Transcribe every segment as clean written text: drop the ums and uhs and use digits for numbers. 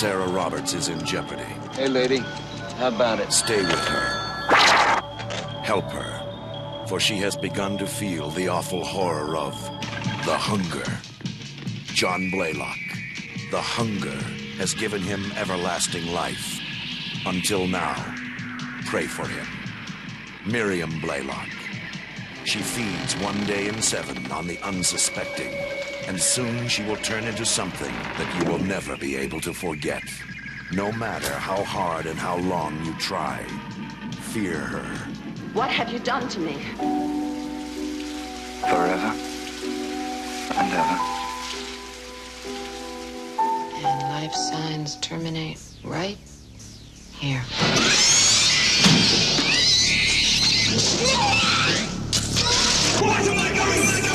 Sarah Roberts is in jeopardy. Hey, lady, how about it? Stay with her. Help her, for she has begun to feel the awful horror of The Hunger. John Blaylock, The Hunger, has given him everlasting life. Until now, pray for him. Miriam Blaylock. She feeds 1 day in 7 on the unsuspecting, and soon she will turn into something that you will never be able to forget. No matter how hard and how long you try, fear her. What have you done to me? Forever and ever. And life signs terminate right here. What am I going to do?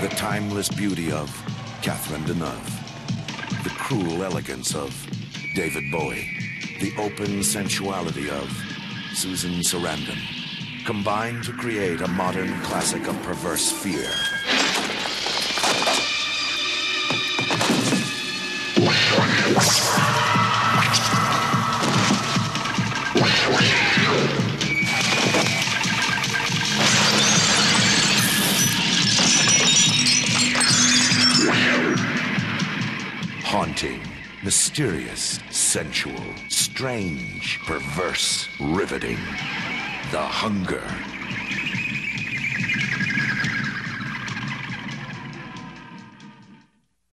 The timeless beauty of Catherine Deneuve, the cruel elegance of David Bowie, the open sensuality of Susan Sarandon, combined to create a modern classic of perverse fear. Haunting, mysterious, sensual, strange, perverse, riveting. The Hunger.